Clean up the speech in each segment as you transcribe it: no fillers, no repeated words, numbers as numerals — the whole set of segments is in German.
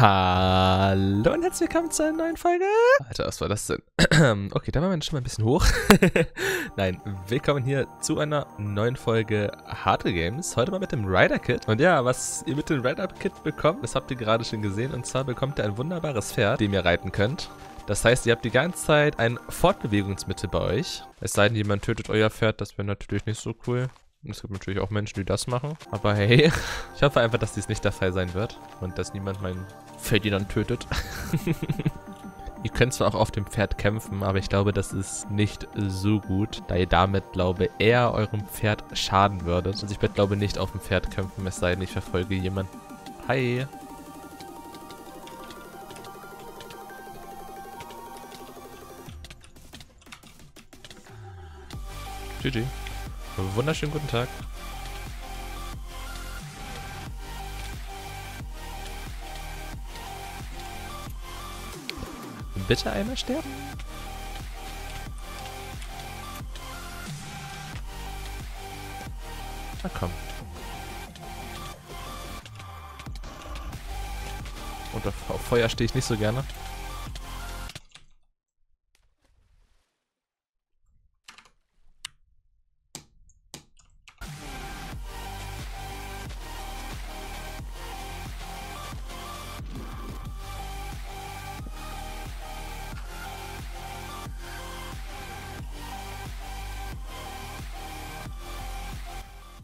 Hallo und herzlich willkommen zu einer neuen Folge. Alter, was war das denn? Okay, da war meine Stimme ein bisschen hoch. Nein, willkommen hier zu einer neuen Folge Hardcore Games. Heute mal mit dem Rider-Kit. Und ja, was ihr mit dem Rider-Kit bekommt, das habt ihr gerade schon gesehen. Und zwar bekommt ihr ein wunderbares Pferd, dem ihr reiten könnt. Das heißt, ihr habt die ganze Zeit ein Fortbewegungsmittel bei euch. Es sei denn, jemand tötet euer Pferd, das wäre natürlich nicht so cool. Es gibt natürlich auch Menschen, die das machen. Aber hey, ich hoffe einfach, dass dies nicht der Fall sein wird. Und dass niemand meinen Ferdinand tötet. Ihr könnt zwar auch auf dem Pferd kämpfen, aber ich glaube, das ist nicht so gut. Da ihr damit, glaube ich, eher eurem Pferd schaden würdet. Also ich werde, glaube ich, nicht auf dem Pferd kämpfen, es sei denn, ich verfolge jemanden. Hi. GG. Wunderschönen guten Tag. Bitte einmal sterben. Na komm. Und auf Feuer stehe ich nicht so gerne.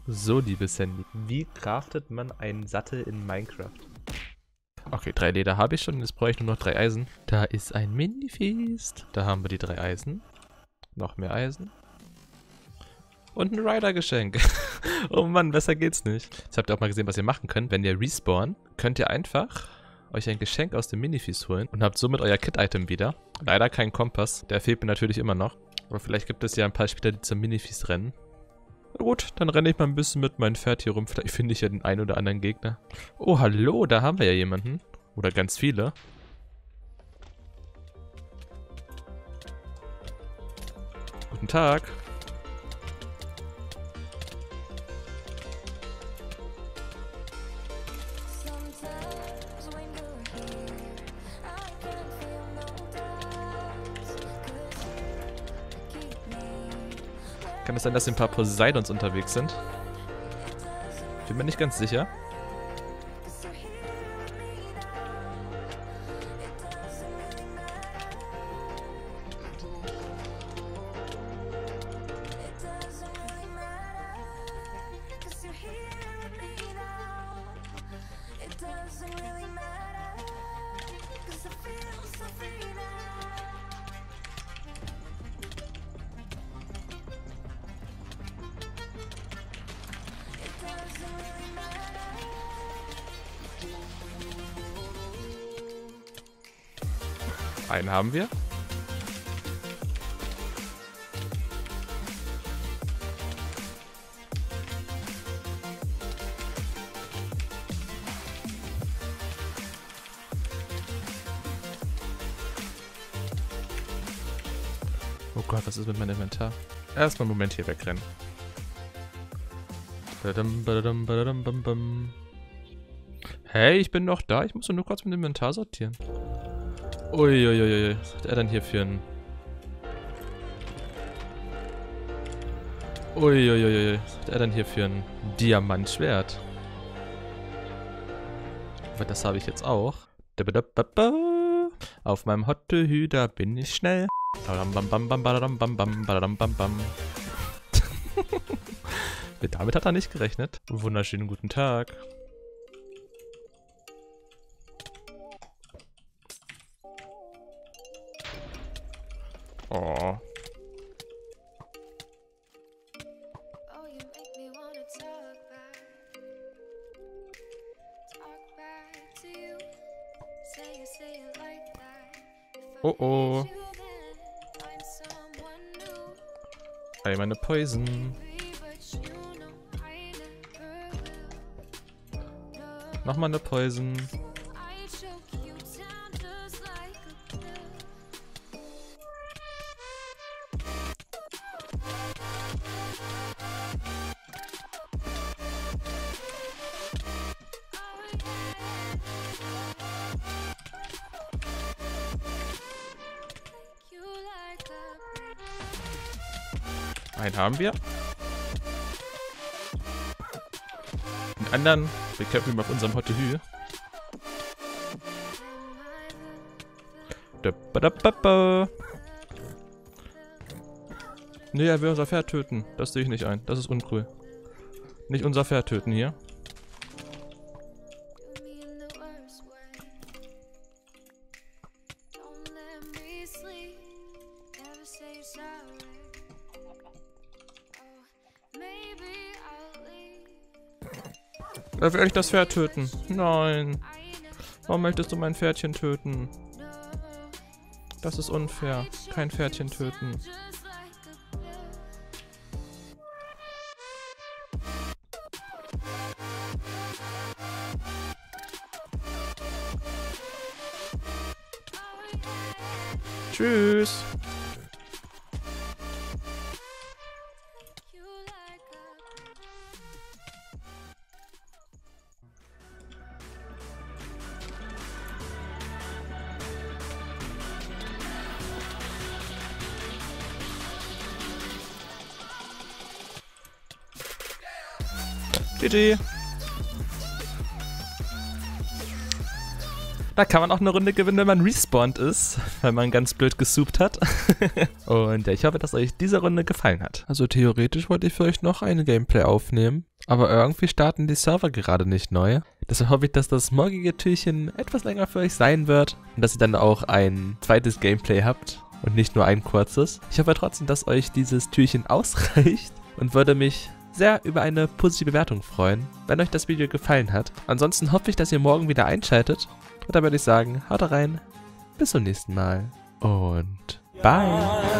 So, liebes Sandy, wie craftet man einen Sattel in Minecraft? Okay, 3 Leder habe ich schon, jetzt brauche ich nur noch 3 Eisen. Da ist ein Mini-Feast. Da haben wir die 3 Eisen. Noch mehr Eisen. Und ein Rider-Geschenk. Oh Mann, besser geht's nicht. Jetzt habt ihr auch mal gesehen, was ihr machen könnt. Wenn ihr respawnt, könnt ihr einfach euch ein Geschenk aus dem Mini-Feast holen und habt somit euer Kit-Item wieder. Leider kein Kompass, der fehlt mir natürlich immer noch. Aber vielleicht gibt es ja ein paar Spieler, die zum Mini-Feast rennen. Gut, dann renne ich mal ein bisschen mit meinem Pferd hier rum. Vielleicht finde ich ja den einen oder anderen Gegner. Oh, hallo, da haben wir ja jemanden. Oder ganz viele. Guten Tag. Kann es sein, dass hier ein paar Poseidons unterwegs sind? Bin mir nicht ganz sicher. Einen haben wir. Oh Gott, was ist mit meinem Inventar? Erstmal einen Moment hier wegrennen. Hey, ich bin noch da. Ich muss nur kurz mit dem Inventar sortieren. Uiuiuiui, was hat er denn hier für ein... Uiuiuiui, was hat er denn hier für ein Diamantschwert? Aber das habe ich jetzt auch. Auf meinem Hottehüder bin ich schnell. Damit hat er nicht gerechnet. Wunderschönen guten Tag. Oh. Oh oh. I'm in a poison. Nochmal eine Poison. Einen haben wir. Den anderen bekämpfen wir auf unserem Hottehü. Ne, er will unser Pferd töten. Das sehe ich nicht ein. Das ist uncool. Nicht unser Pferd töten hier. Da will ich das Pferd töten. Nein. Warum möchtest du mein Pferdchen töten? Das ist unfair. Kein Pferdchen töten. Tschüss. Da kann man auch eine Runde gewinnen, wenn man respawned ist, weil man ganz blöd gesoopt hat. Und ich hoffe, dass euch diese Runde gefallen hat. Also theoretisch wollte ich für euch noch ein Gameplay aufnehmen, aber irgendwie starten die Server gerade nicht neu. Deshalb hoffe ich, dass das morgige Türchen etwas länger für euch sein wird und dass ihr dann auch ein zweites Gameplay habt und nicht nur ein kurzes. Ich hoffe trotzdem, dass euch dieses Türchen ausreicht und würde mich sehr über eine positive Bewertung freuen, wenn euch das Video gefallen hat. Ansonsten hoffe ich, dass ihr morgen wieder einschaltet. Und dann würde ich sagen, haut rein, bis zum nächsten Mal und bye!